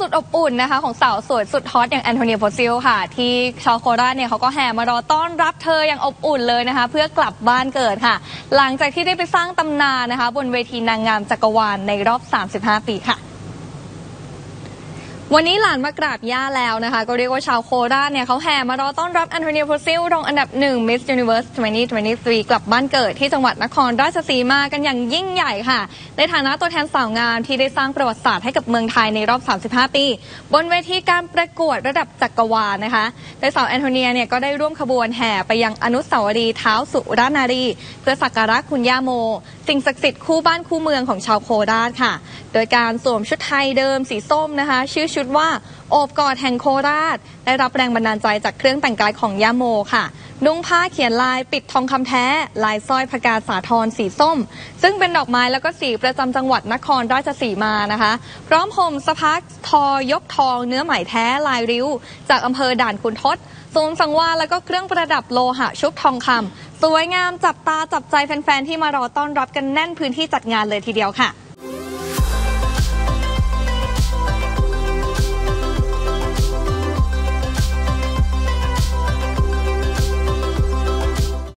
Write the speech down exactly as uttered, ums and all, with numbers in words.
สุดอบอุ่นนะคะของสาวสวยสุดฮอตอย่างแอนโทเนียโพซิลค่ะที่ชาวโคราชเนี่ยเขาก็แห่มารอต้อนรับเธออย่างอบอุ่นเลยนะคะเพื่อกลับบ้านเกิดค่ะหลังจากที่ได้ไปสร้างตำนานนะคะบนเวทีนางงามจักรวาลในรอบสามสิบห้าปีค่ะวันนี้หลานมากราบย่าแล้วนะคะก็เรียกว่าชาวโคราชเนี่ยเขาแห่มารอต้อนรับแอนโทเนียโพซิลรองอันดับหนึ่ง Miss Universe สองพันยี่สิบสามกลับบ้านเกิดที่จังหวัดนครราชสีมากันอย่างยิ่งใหญ่ค่ะในฐานะตัวแทนสาวงามที่ได้สร้างประวัติศาสตร์ให้กับเมืองไทยในรอบสามสิบห้าปีบนเวทีการประกวดระดับจักรวาลนะคะโดยสาวแอนโทเนียเนี่ยก็ได้ร่วมขบวนแห่ไปยังอนุสาวรีย์เท้าสุรนารีเพื่อสักการะคุณย่าโมสิ่งศักดิ์สิทธิ์คู่บ้านคู่เมืองของชาวโคราชค่ะโดยการสวมชุดไทยเดิมสีส้มนะคะชื่อชุดว่าโอบกอดแห่งโคราชได้รับแรงบันดาลใจจากเครื่องแต่งกายของย่าโมค่ะนุ่งผ้าเขียนลายปิดทองคำแท้ลายสร้อยพกาสาทรสีส้มซึ่งเป็นดอกไม้แล้วก็สีประจำจังหวัดนครราชสีมานะคะพร้อมห่มสะพายทอยกทองเนื้อไหมแท้ลายริ้วจากอำเภอด่านขุนทดสวมสังวาลแล้วก็เครื่องประดับโลหะชุบทองคำสวยงามจับตาจับใจแฟนๆที่มารอต้อนรับกันแน่นพื้นที่จัดงานเลยทีเดียวค่ะ